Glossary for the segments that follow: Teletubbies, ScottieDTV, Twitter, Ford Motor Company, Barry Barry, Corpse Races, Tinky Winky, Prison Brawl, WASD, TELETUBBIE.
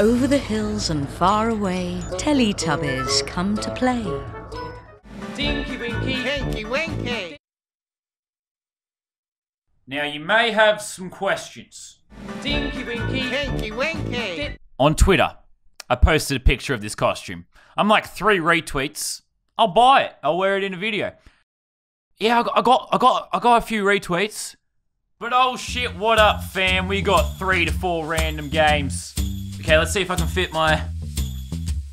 Over the hills and far away, Teletubbies come to play. Tinky Winky, Tinky Winky. Now you may have some questions. Tinky Winky, Tinky Winky. On Twitter, I posted a picture of this costume. I'm like 3 retweets. I'll buy it. I'll wear it in a video. Yeah, I got a few retweets. But oh shit, what up fam? We got 3 to 4 random games. Okay, let's see if I can fit my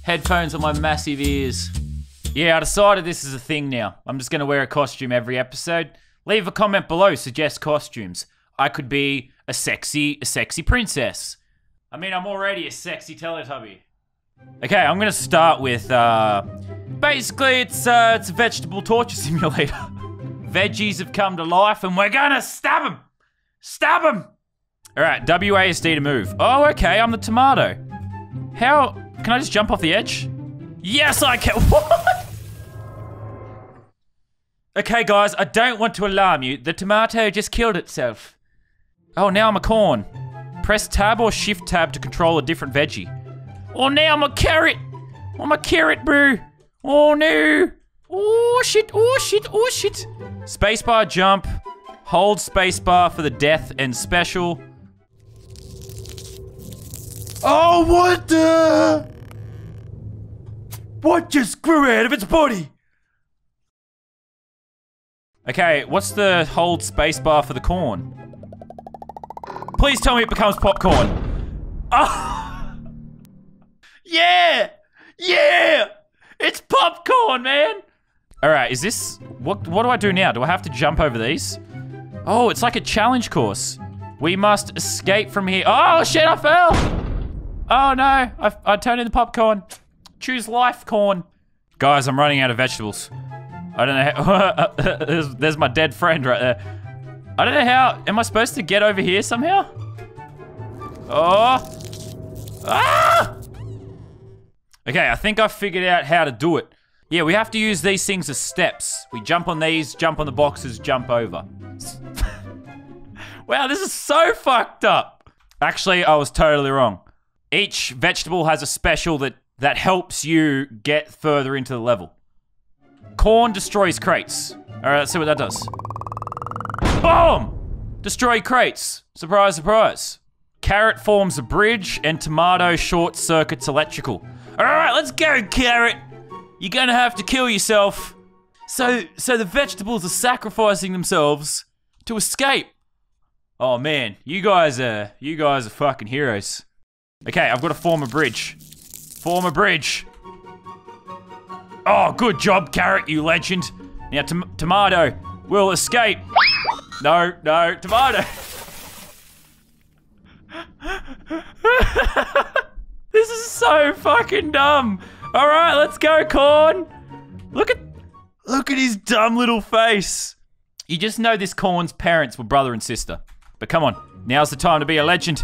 headphones on my massive ears. Yeah, I decided this is a thing now. I'm just gonna wear a costume every episode. Leave a comment below, suggest costumes. I could be a sexy princess. I mean, I'm already a sexy Teletubby. Okay, I'm gonna start with, basically it's a vegetable torture simulator. Veggies have come to life and we're gonna stab them! Stab them! Alright, WASD to move. Oh, okay, I'm the tomato. How? Can I just jump off the edge? Yes, I can. What? Okay, guys, I don't want to alarm you. The tomato just killed itself. Oh, now I'm a corn. Press tab or shift tab to control a different veggie. Oh, now I'm a carrot. I'm a carrot, bro. Oh, no. Oh, shit. Oh, shit. Oh, shit. Spacebar jump. Hold spacebar for the death and special. Oh, what the? What just grew out of its body? Okay, what's the hold spacebar for the corn? Please tell me it becomes popcorn. Oh! Yeah! Yeah! It's popcorn, man! Alright, is this... What do I do now? Do I have to jump over these? Oh, it's like a challenge course. We must escape from here. Oh, shit, I fell! Oh no, I turned into popcorn. Choose life, corn. Guys, I'm running out of vegetables. I don't know how, there's my dead friend right there. I don't know how, am I supposed to get over here somehow? Oh. Ah! Okay, I think I figured out how to do it. Yeah, we have to use these things as steps. We jump on these, jump on the boxes, jump over. Wow, this is so fucked up. Actually, I was totally wrong. Each vegetable has a special that helps you get further into the level. Corn destroys crates. All right, let's see what that does. Boom! Destroy crates. Surprise, surprise. Carrot forms a bridge and tomato short circuits electrical. All right, let's go, carrot. You're gonna have to kill yourself. So the vegetables are sacrificing themselves to escape. Oh man, you guys are fucking heroes. Okay, I've got to form a bridge. Form a bridge. Oh, good job, carrot, you legend. Now, tomato will escape. No, no, tomato. This is so fucking dumb. All right, let's go, corn. Look at his dumb little face. You just know this corn's parents were brother and sister. But come on, now's the time to be a legend.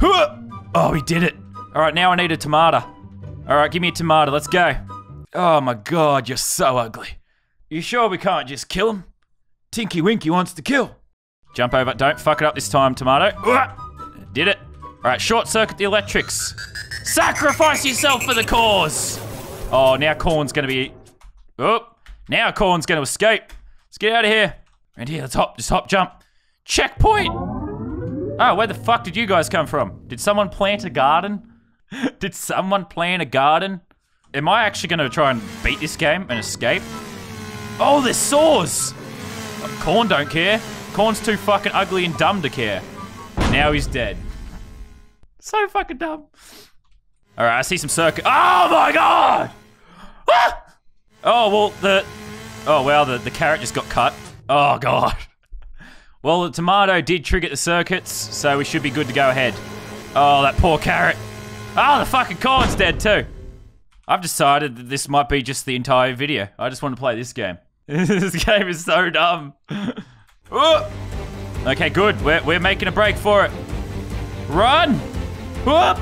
Huh! Oh, he did it. All right, now I need a tomato. All right, give me a tomato, let's go. Oh my God, you're so ugly. You sure we can't just kill him? Tinky Winky wants to kill. Jump over, don't fuck it up this time, tomato. Did it. All right, short circuit the electrics. Sacrifice yourself for the cause. Oh, now corn's gonna be, oh, now corn's gonna escape. Let's get out of here. And here, let's hop, just hop, jump. Checkpoint. Oh, where the fuck did you guys come from? Did someone plant a garden? Did someone plant a garden? Am I actually gonna try and beat this game and escape? Oh, there's saws! Oh, corn don't care. Corn's too fucking ugly and dumb to care. Now he's dead. So fucking dumb. All right, I see some circuit. Oh my God! Ah! Oh, well, the carrot just got cut. Oh God. Well, the tomato did trigger the circuits, so we should be good to go ahead. Oh, that poor carrot. Oh, the fucking corn's dead too. I've decided that this might be just the entire video. I just want to play this game. This game is so dumb. Oh. Okay, good. We're making a break for it. Run! Whoop!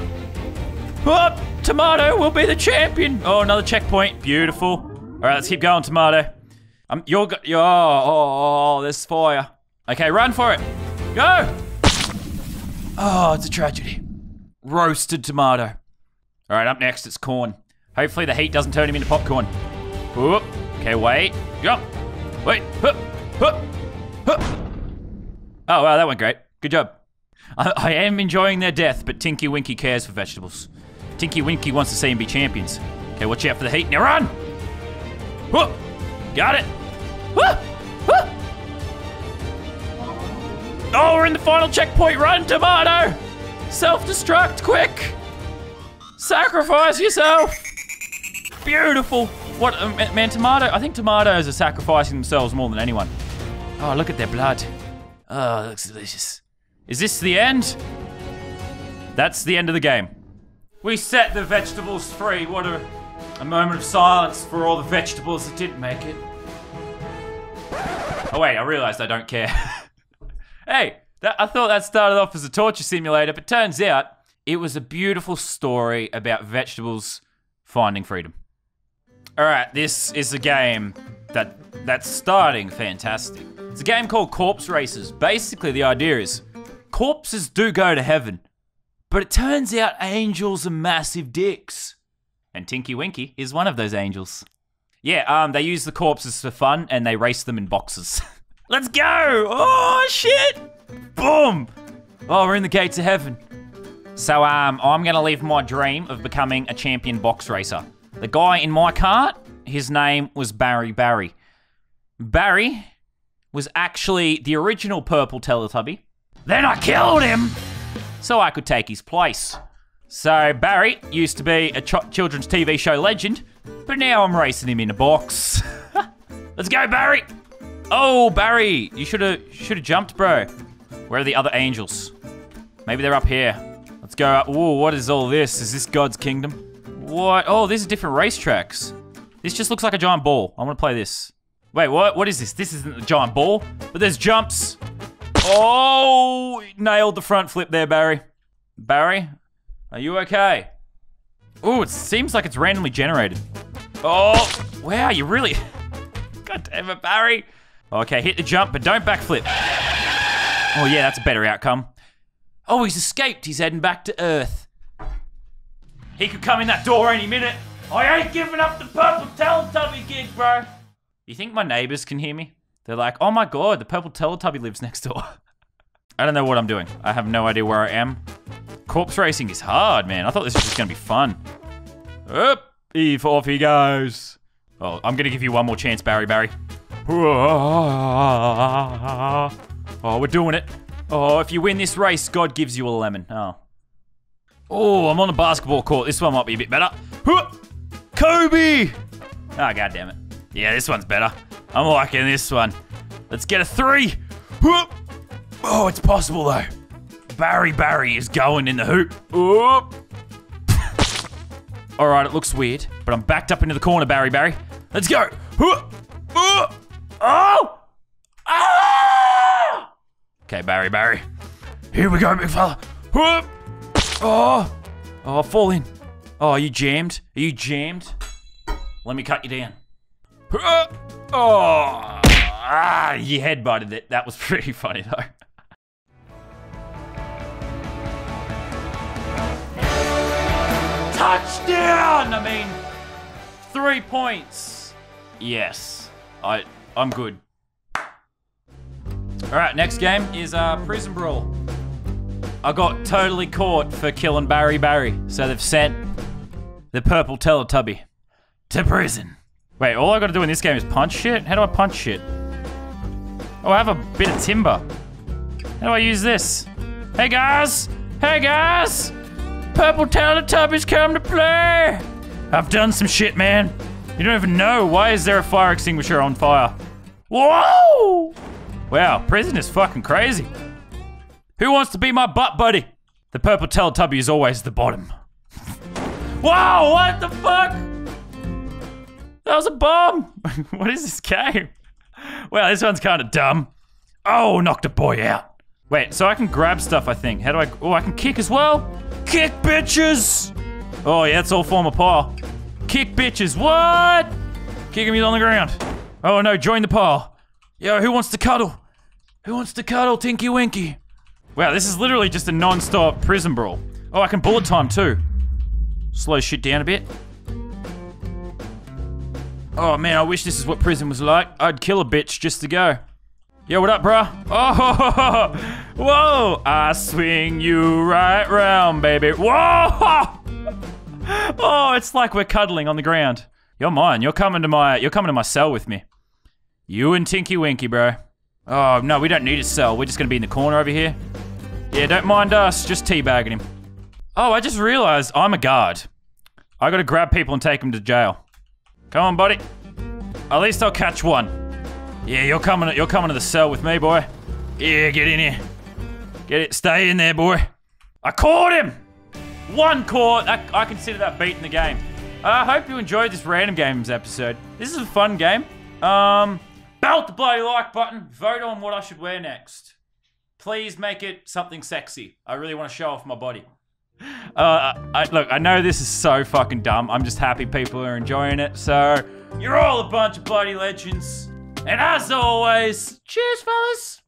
Whoop! Tomato will be the champion. Oh, another checkpoint. Beautiful. All right, let's keep going, tomato. There's fire. Okay, run for it. Go! Oh, it's a tragedy. Roasted tomato. All right, up next, it's Corn. Hopefully the heat doesn't turn him into popcorn. Whoop. Okay, wait, jump, wait, hup, hup, hup. Oh, wow, that went great. Good job. I am enjoying their death, but Tinky Winky cares for vegetables. Tinky Winky wants to see him be champions. Okay, watch out for the heat. Now run! Whoop! Got it! Whoop! Whoop! Oh, we're in the final checkpoint. Run, tomato! Self-destruct, quick! Sacrifice yourself! Beautiful. What, man, tomato? I think tomatoes are sacrificing themselves more than anyone. Oh, look at their blood. Oh, it looks delicious. Is this the end? That's the end of the game. We set the vegetables free. What a moment of silence for all the vegetables that didn't make it. Oh wait, I realized I don't care. Hey, I thought that started off as a torture simulator, but turns out it was a beautiful story about vegetables finding freedom. All right, this is a game that's starting fantastic. It's a game called Corpse Races. Basically, the idea is corpses do go to heaven, but it turns out angels are massive dicks. And Tinky Winky is one of those angels. Yeah, they use the corpses for fun and they race them in boxes. Let's go! Oh, shit! Boom! Oh, we're in the gates of heaven. So, I'm gonna live my dream of becoming a champion box racer. The guy in my cart, his name was Barry Barry. Barry was actually the original purple Teletubby. Then I killed him so I could take his place. So Barry used to be a children's TV show legend, but now I'm racing him in a box. Let's go, Barry. Oh, Barry, you should have jumped, bro. Where are the other angels? Maybe they're up here. Let's go up. Ooh, what is all this? Is this God's kingdom? What? Oh, these are different racetracks. This just looks like a giant ball. I want to play this. Wait, what? What is this? This isn't a giant ball, but there's jumps. Oh, nailed the front flip there, Barry. Barry, are you okay? Oh, it seems like it's randomly generated. Oh, wow, you really... God damn it, Barry. Okay, hit the jump, but don't backflip. Oh, yeah, that's a better outcome. Oh, he's escaped. He's heading back to Earth. He could come in that door any minute. I ain't giving up the purple Teletubby gig, bro. You think my neighbors can hear me? They're like, oh my God, the purple Teletubby lives next door. I don't know what I'm doing. I have no idea where I am. Corpse racing is hard, man. I thought this was just gonna be fun. Up, off he goes. Oh, I'm gonna give you one more chance, Barry Barry. Oh, we're doing it. Oh, if you win this race, God gives you a lemon. Oh. Oh, I'm on a basketball court. This one might be a bit better. Kobe! Oh, God damn it. Yeah, this one's better. I'm liking this one. Let's get a three. Oh, it's possible though. Barry Barry is going in the hoop. All right, it looks weird, but I'm backed up into the corner, Barry Barry. Let's go. Oh! Ah! Okay, Barry Barry. Here we go, big fella. Oh! Oh, fall in. Oh, are you jammed? Are you jammed? Let me cut you down. Oh, ah, you headbutted it. That was pretty funny, though. Touchdown! I mean, 3 points. Yes, I'm good. All right, next game is Prison Brawl. I got totally caught for killing Barry Barry, so they've sent the purple Teletubby to prison. Wait, all I gotta do in this game is punch shit? How do I punch shit? Oh, I have a bit of timber. How do I use this? Hey guys! Hey guys! Purple Teletubbies come to play! I've done some shit, man. You don't even know. Why is there a fire extinguisher on fire? Whoa! Wow, prison is fucking crazy. Who wants to be my butt buddy? The purple Teletubby is always the bottom. Whoa, what the fuck? That was a bomb! What is this game? Well, this one's kind of dumb. Oh, knocked a boy out. Wait, so I can grab stuff, I think. How do I... Oh, I can kick as well. Kick, bitches! Oh, yeah, it's all form a pile. Kick, bitches. What? Kick him, he's on the ground. Oh, no, join the pile. Yo, who wants to cuddle? Who wants to cuddle, Tinky Winky? Wow, this is literally just a non-stop prison brawl. Oh, I can bullet time, too. slow shit down a bit. Oh man, I wish this is what prison was like. I'd kill a bitch just to go. Yo, what up, bruh? Oh, ho, ho, ho. Whoa! I swing you right round, baby. Whoa! Oh, it's like we're cuddling on the ground. You're mine. You're coming to my cell with me. You and Tinky Winky, bro. Oh no, we don't need a cell. We're just gonna be in the corner over here. Yeah, don't mind us. Just teabagging him. Oh, I just realized I'm a guard. I gotta grab people and take them to jail. Come on, buddy. At least I'll catch one. Yeah, you're coming to the cell with me, boy. Yeah, get in here. Get it. Stay in there, boy. I caught him. One caught. I consider that beating the game. I hope you enjoyed this random games episode. This is a fun game. Belt the bloody like button. Vote on what I should wear next. Please make it something sexy. I really want to show off my body. Look, I know this is so fucking dumb. I'm just happy people are enjoying it. So, you're all a bunch of bloody legends. And as always, cheers, fellas.